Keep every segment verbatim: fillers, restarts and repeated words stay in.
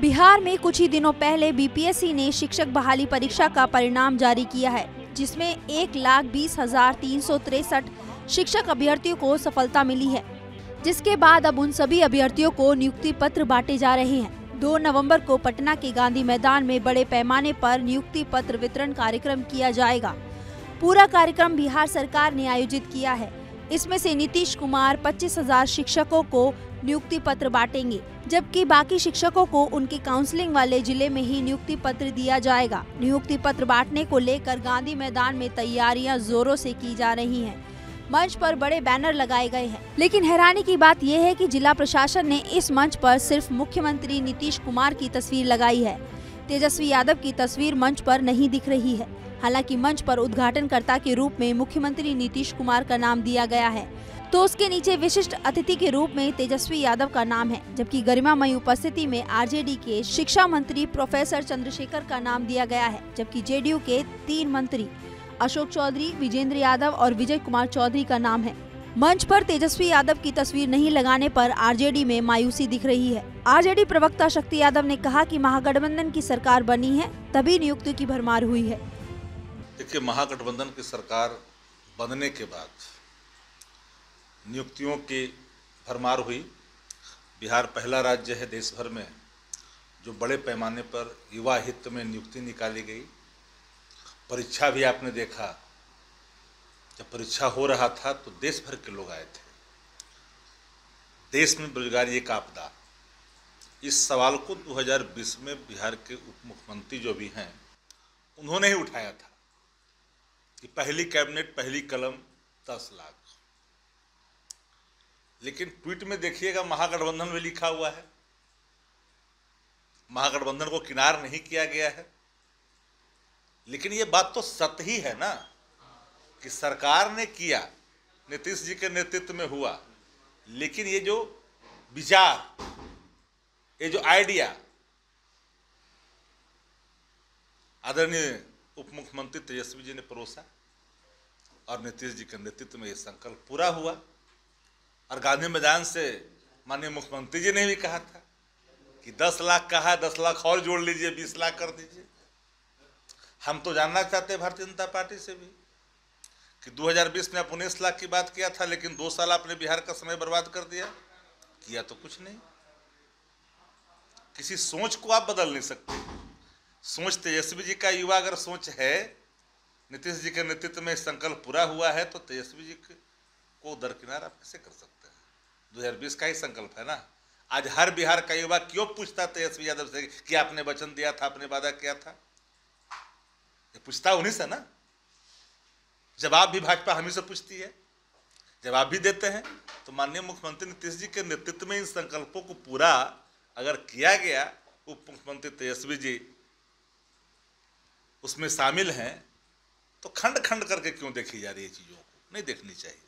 बिहार में कुछ ही दिनों पहले बीपीएससी ने शिक्षक बहाली परीक्षा का परिणाम जारी किया है, जिसमें एक लाख बीस हजार तीन सौ तिरसठ शिक्षक अभ्यर्थियों को सफलता मिली है, जिसके बाद अब उन सभी अभ्यर्थियों को नियुक्ति पत्र बांटे जा रहे हैं। दो नवंबर को पटना के गांधी मैदान में बड़े पैमाने पर नियुक्ति पत्र वितरण कार्यक्रम किया जाएगा। पूरा कार्यक्रम बिहार सरकार ने आयोजित किया है। इसमें से नीतीश कुमार पच्चीस हजार शिक्षकों को नियुक्ति पत्र बांटेंगे, जबकि बाकी शिक्षकों को उनके काउंसलिंग वाले जिले में ही नियुक्ति पत्र दिया जाएगा। नियुक्ति पत्र बांटने को लेकर गांधी मैदान में तैयारियां जोरों से की जा रही हैं। मंच पर बड़े बैनर लगाए गए हैं, लेकिन हैरानी की बात यह है कि जिला प्रशासन ने इस मंच पर सिर्फ मुख्यमंत्री नीतीश कुमार की तस्वीर लगाई है। तेजस्वी यादव की तस्वीर मंच पर नहीं दिख रही है। हालांकि मंच पर उद्घाटनकर्ता के रूप में मुख्यमंत्री नीतीश कुमार का नाम दिया गया है, तो उसके नीचे विशिष्ट अतिथि के रूप में तेजस्वी यादव का नाम है, जबकि गरिमामयी उपस्थिति में आरजेडी के शिक्षा मंत्री प्रोफेसर चंद्रशेखर का नाम दिया गया है, जबकि जेडीयू के तीन मंत्री अशोक चौधरी, विजेंद्र यादव और विजय कुमार चौधरी का नाम है। मंच पर तेजस्वी यादव की तस्वीर नहीं लगाने पर आरजेडी में मायूसी दिख रही है। आरजेडी प्रवक्ता शक्ति यादव ने कहा कि महागठबंधन की सरकार बनी है, तभी नियुक्ति की भरमार हुई है। देखिए, महागठबंधन की सरकार बनने के बाद नियुक्तियों की भरमार हुई। बिहार पहला राज्य है देश भर में जो बड़े पैमाने पर युवा हित में नियुक्ति निकाली गई। परीक्षा भी आपने देखा, जब परीक्षा हो रहा था तो देश भर के लोग आए थे। देश में बेरोजगारी एक आपदा, इस सवाल को दो हज़ार बीस में बिहार के उप मुख्यमंत्री जो भी हैं उन्होंने ही उठाया था कि पहली कैबिनेट पहली कलम दस लाख। लेकिन ट्वीट में देखिएगा, महागठबंधन में लिखा हुआ है, महागठबंधन को किनार नहीं किया गया है। लेकिन ये बात तो सत्य ही है ना कि सरकार ने किया, नीतीश जी के नेतृत्व में हुआ, लेकिन ये जो विचार, ये जो आइडिया आदरणीय उप मुख्यमंत्री तेजस्वी जी ने परोसा और नीतीश जी के नेतृत्व में ये संकल्प पूरा हुआ। और गांधी मैदान से माननीय मुख्यमंत्री जी ने भी कहा था कि दस लाख कहा है, दस लाख और जोड़ लीजिए, बीस लाख कर दीजिए। हम तो जानना चाहते हैं भारतीय जनता पार्टी से भी कि दो हज़ार बीस में आप उन्नीस लाख की बात किया था, लेकिन दो साल आपने बिहार का समय बर्बाद कर दिया, किया तो कुछ नहीं। किसी सोच को आप बदल नहीं सकते। सोच तेजस्वी जी का युवा अगर सोच है, नीतीश जी के नेतृत्व में संकल्प पूरा हुआ है, तो तेजस्वी जी को दरकिनार आप कैसे कर सकते हैं? दो हज़ार बीस का ही संकल्प है ना। आज हर बिहार का युवा क्यों पूछता तेजस्वी यादव से कि आपने वचन दिया था, आपने वादा किया था? पूछता उन्हीं से ना। जवाब भी भाजपा हमी से पूछती है, जवाब भी देते हैं। तो माननीय मुख्यमंत्री नीतीश जी के नेतृत्व में इन संकल्पों को पूरा अगर किया गया, उप मुख्यमंत्री तेजस्वी जी उसमें शामिल हैं, तो खंड खंड करके क्यों देखी जा रही है? चीजों को नहीं देखनी चाहिए।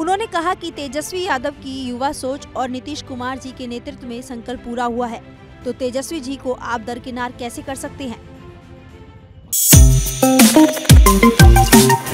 उन्होंने कहा कि तेजस्वी यादव की युवा सोच और नीतीश कुमार जी के नेतृत्व में संकल्प पूरा हुआ है, तो तेजस्वी जी को आप दरकिनार कैसे कर सकते हैं? Thank you.